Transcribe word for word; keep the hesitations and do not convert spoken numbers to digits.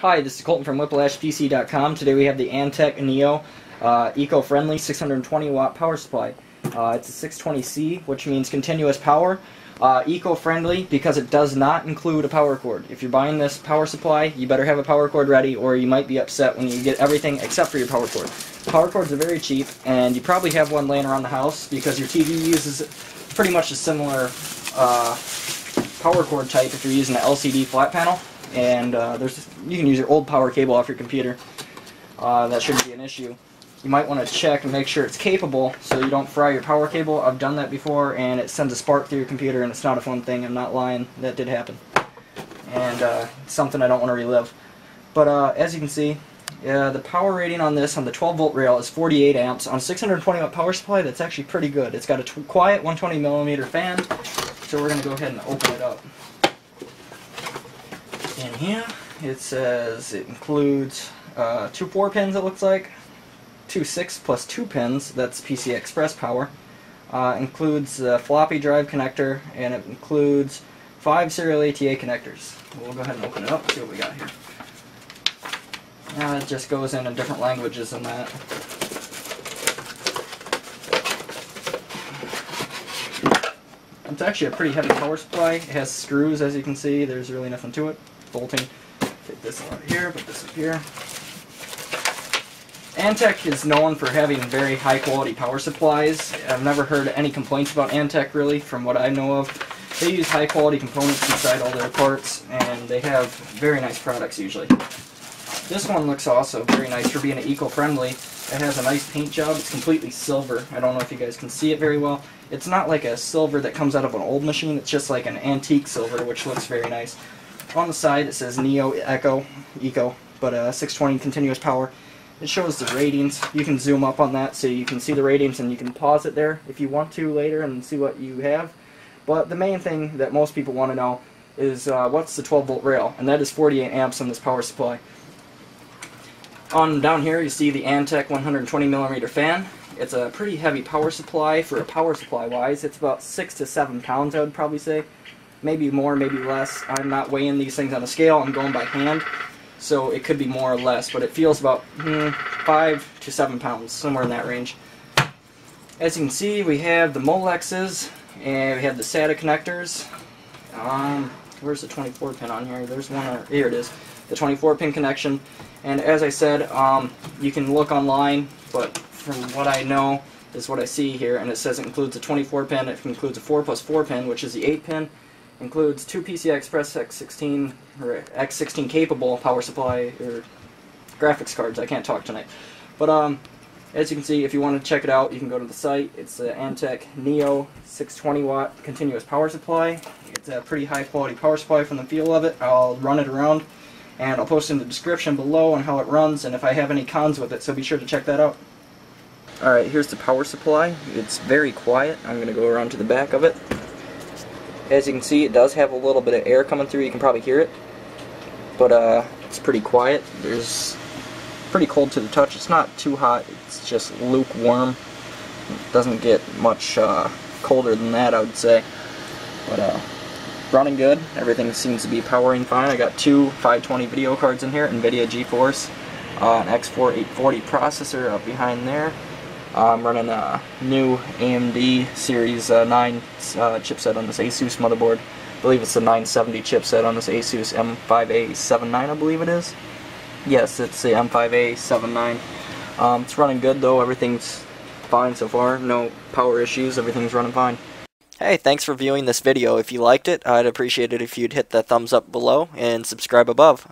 Hi, this is Colton from Whiplash P C dot com. Today we have the Antec NEO uh, eco-friendly six hundred twenty watt power supply. Uh, it's a six twenty C, which means continuous power. Uh, eco-friendly because it does not include a power cord. If you're buying this power supply, you better have a power cord ready, or you might be upset when you get everything except for your power cord. Power cords are very cheap, and you probably have one laying around the house because your T V uses pretty much a similar uh, power cord type if you're using an L C D flat panel. And uh, there's you can use your old power cable off your computer. Uh, that shouldn't be an issue. You might want to check and make sure it's capable so you don't fry your power cable. I've done that before, and it sends a spark through your computer, and it's not a fun thing. I'm not lying. That did happen. And uh, it's something I don't want to relive. But uh, as you can see, uh, the power rating on this, on the twelve volt rail, is forty-eight amps. On six hundred twenty watt power supply, that's actually pretty good. It's got a t quiet one twenty millimeter fan, so we're going to go ahead and open it up. In here, it says it includes uh, two four pins, it looks like, two six plus two pins, that's P C I Express power. Uh, includes the floppy drive connector, and it includes five serial A T A connectors. We'll go ahead and open it up and see what we got here. Uh, it just goes in, in different languages than that. It's actually a pretty heavy power supply. It has screws, as you can see. There's really nothing to it. Bolting. Take this out of here, put this up here. Antec is known for having very high quality power supplies. I've never heard any complaints about Antec, really, from what I know of. They use high quality components inside all their parts, and they have very nice products usually. This one looks also very nice for being eco-friendly. It has a nice paint job. It's completely silver. I don't know if you guys can see it very well. It's not like a silver that comes out of an old machine. It's just like an antique silver, which looks very nice. On the side, it says NEO ECO, Eco, but uh, six twenty continuous power. It shows the ratings. You can zoom up on that so you can see the ratings, and you can pause it there if you want to later and see what you have. But the main thing that most people want to know is uh, what's the twelve volt rail, and that is forty-eight amps on this power supply. On down here, you see the Antec one hundred twenty millimeter fan. It's a pretty heavy power supply for a power supply wise. It's about six to seven pounds, I would probably say. Maybe more, maybe less. I'm not weighing these things on a scale. I'm going by hand, so it could be more or less. But it feels about hmm, five to seven pounds, somewhere in that range. As you can see, we have the Molexes, and we have the SATA connectors. Um, where's the twenty-four pin on here? There's one. Or, here it is. The twenty-four pin connection. And as I said, um, you can look online, but from what I know is what I see here, and it says it includes a twenty-four pin, it includes a four plus four pin, which is the eight pin, includes two P C I Express X sixteen or X sixteen capable power supply or graphics cards. I can't talk tonight. But um, as you can see, if you want to check it out, you can go to the site. It's the Antec NEO six twenty watt continuous power supply. It's a pretty high quality power supply from the feel of it. I'll run it around, and I'll post in the description below on how it runs and if I have any cons with it, so be sure to check that out. Alright, here's the power supply. It's very quiet. I'm going to go around to the back of it. As you can see, it does have a little bit of air coming through. You can probably hear it. But uh, it's pretty quiet. There's pretty cold to the touch. It's not too hot. It's just lukewarm. It doesn't get much uh, colder than that, I would say. But uh, running good. Everything seems to be powering fine. I got two five twenty video cards in here, NVIDIA GeForce, uh, an X four eight forty processor up behind there. Uh, I'm running a new A M D Series uh, nine uh, chipset on this Asus motherboard. I believe it's the nine seventy chipset on this Asus M five A seventy-nine, I believe it is. Yes, it's the M five A seventy-nine. Um, it's running good though. Everything's fine so far. No power issues. Everything's running fine. Hey, thanks for viewing this video. If you liked it, I'd appreciate it if you'd hit the thumbs up below and subscribe above.